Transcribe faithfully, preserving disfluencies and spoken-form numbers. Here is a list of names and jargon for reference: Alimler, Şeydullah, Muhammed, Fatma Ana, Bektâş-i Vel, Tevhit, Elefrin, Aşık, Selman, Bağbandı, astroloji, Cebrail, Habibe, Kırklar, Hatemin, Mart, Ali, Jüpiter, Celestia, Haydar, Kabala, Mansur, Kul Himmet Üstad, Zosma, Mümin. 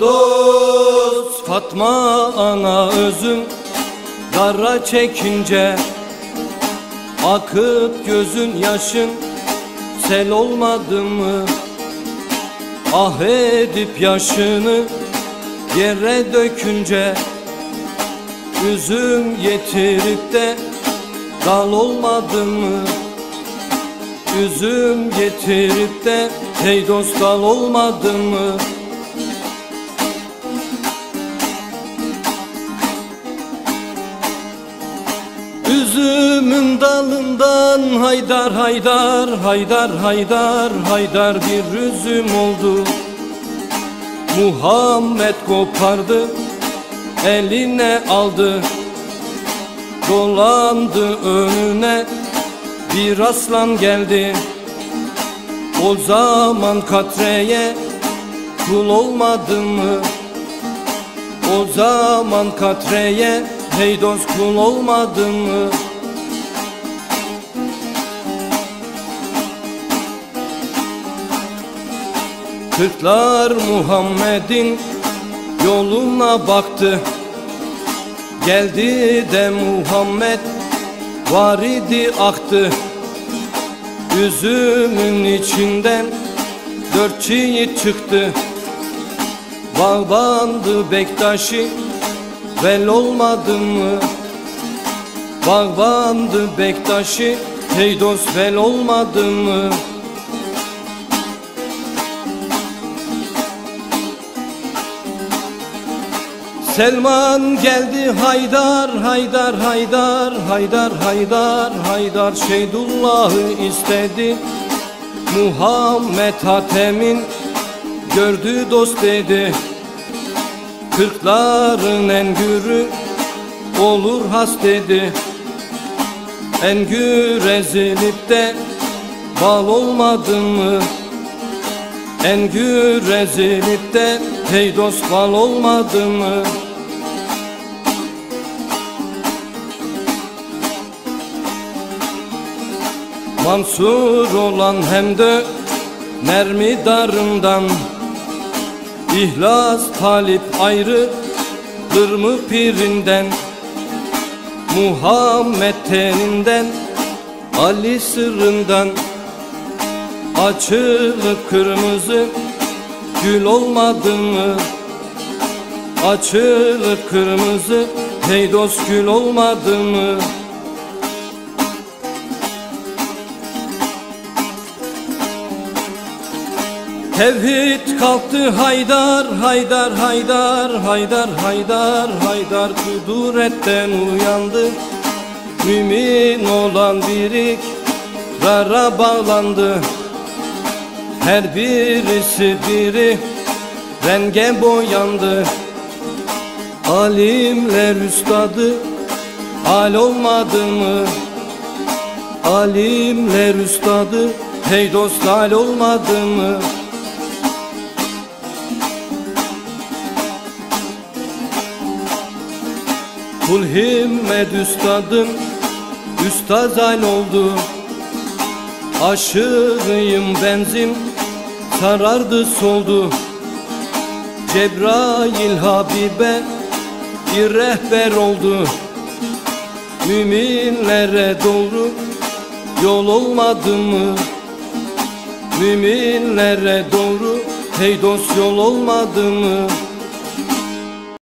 dost Fatma ana özüm, dara çekince akıp gözün yaşın, sel olmadı mı? Ah edip yaşını yere dökünce, üzüm yetirip de dal olmadı mı? Üzüm getirip de hey dost dal olmadı mı? Üzümün dalından Haydar Haydar Haydar Haydar Haydar bir üzüm oldu. Muhammed kopardı, eline aldı, dolandı önüne bir aslan geldi. O zaman katreye kul olmadı mı? O zaman katreye hey dost kul olmadı mı? Kırklar Muhammed'in yoluna baktı, geldi de Muhammed var idi aktı. Üzümün içinden dört çiğit çıktı, bağbandı Bektâş-i Vel olmadı mı? Bağbandı Bektâş-i hey dost vel olmadı mı? Selman geldi Haydar Haydar Haydar Haydar Haydar Haydar Şeydullah'ı istedi. Muhammed Hatemin gördü dost dedi. Kırkların engürü olur has dedi. Engür ezilip de bal olmadı mı? Engür ezilip de hey dost bal olmadı mı? Mansur olan hem de mermi darından, İhlas talip ayrıdır mı pirinden? Muhammed teninden, Ali sırrından, açılıp kırmızı gül olmadı mı? Açılıp kırmızı hey dost gül olmadı mı? Tevhit kalktı Haydar Haydar Haydar Haydar Haydar Haydar kuduretten uyandı. Mümin olan birikrara bağlandı, her birisi biri renge boyandı. Alimler üstadı al olmadı mı? Alimler üstadı hey dost al olmadı mı? Kul Himmet Üstad'ım üstaz al oldu. Aşığıyım benzim sarardı soldu. Cebrail Habibe bir rehber oldu. Müminlere doğru yol olmadı mı? Müminlere doğru hey dost yol olmadı mı?